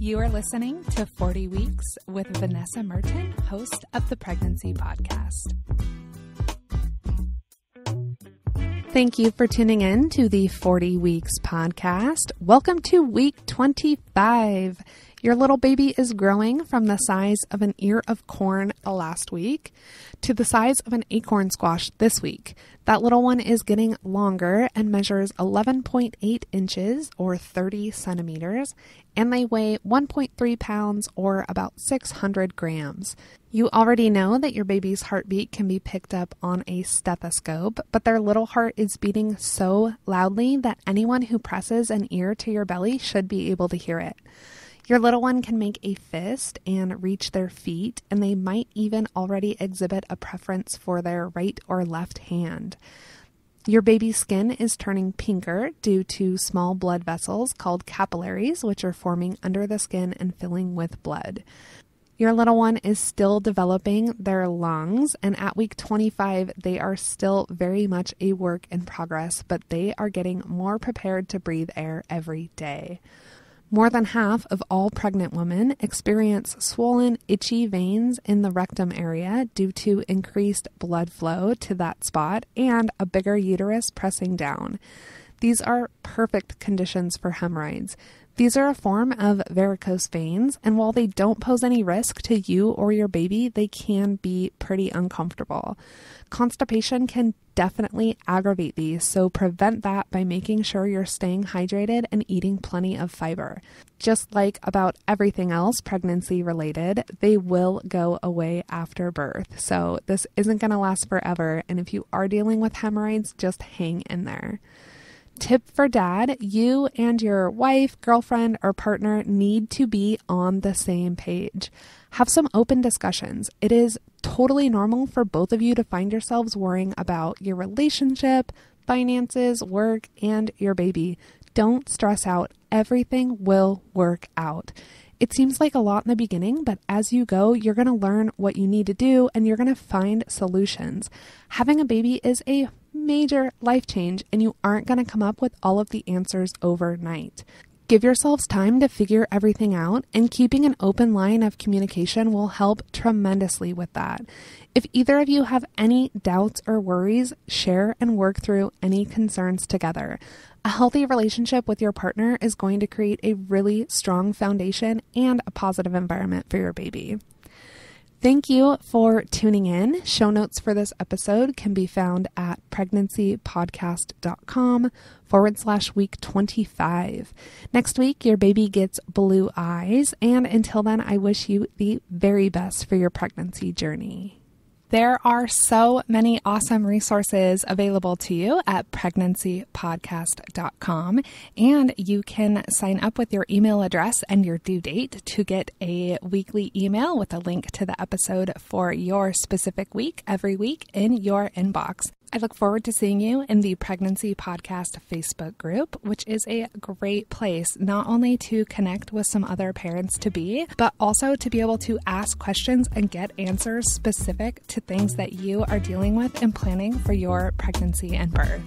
You are listening to 40 Weeks with Vanessa Merton, host of the Pregnancy Podcast. Thank you for tuning in to the 40 Weeks podcast. Welcome to week 25. Your little baby is growing from the size of an ear of corn last week to the size of an acorn squash this week. That little one is getting longer and measures 11.8 inches or 30 centimeters, and they weigh 1.3 pounds or about 600 grams. You already know that your baby's heartbeat can be picked up on a stethoscope, but their little heart is beating so loudly that anyone who presses an ear to your belly should be able to hear it. Your little one can make a fist and reach their feet, and they might even already exhibit a preference for their right or left hand. Your baby's skin is turning pinker due to small blood vessels called capillaries, which are forming under the skin and filling with blood. Your little one is still developing their lungs, and at week 25, they are still very much a work in progress, but they are getting more prepared to breathe air every day. More than half of all pregnant women experience swollen, itchy veins in the rectum area due to increased blood flow to that spot and a bigger uterus pressing down. These are perfect conditions for hemorrhoids. These are a form of varicose veins, and while they don't pose any risk to you or your baby, they can be pretty uncomfortable. Constipation can definitely aggravate these, so prevent that by making sure you're staying hydrated and eating plenty of fiber. Just like about everything else pregnancy related, they will go away after birth, so this isn't going to last forever, and if you are dealing with hemorrhoids, just hang in there. Tip for dad, you and your wife, girlfriend, or partner need to be on the same page. Have some open discussions. It is totally normal for both of you to find yourselves worrying about your relationship, finances, work, and your baby. Don't stress out. Everything will work out. It seems like a lot in the beginning, but as you go, you're going to learn what you need to do and you're going to find solutions. Having a baby is a major life change, and you aren't going to come up with all of the answers overnight. Give yourselves time to figure everything out, and keeping an open line of communication will help tremendously with that. If either of you have any doubts or worries, share and work through any concerns together. A healthy relationship with your partner is going to create a really strong foundation and a positive environment for your baby. Thank you for tuning in. Show notes for this episode can be found at PregnancyPodcast.com / week 25. Next week, your baby gets blue eyes. And until then, I wish you the very best for your pregnancy journey. There are so many awesome resources available to you at PregnancyPodcast.com, and you can sign up with your email address and your due date to get a weekly email with a link to the episode for your specific week every week in your inbox. I look forward to seeing you in the Pregnancy Podcast Facebook group, which is a great place not only to connect with some other parents-to-be, but also to be able to ask questions and get answers specific to things that you are dealing with and planning for your pregnancy and birth.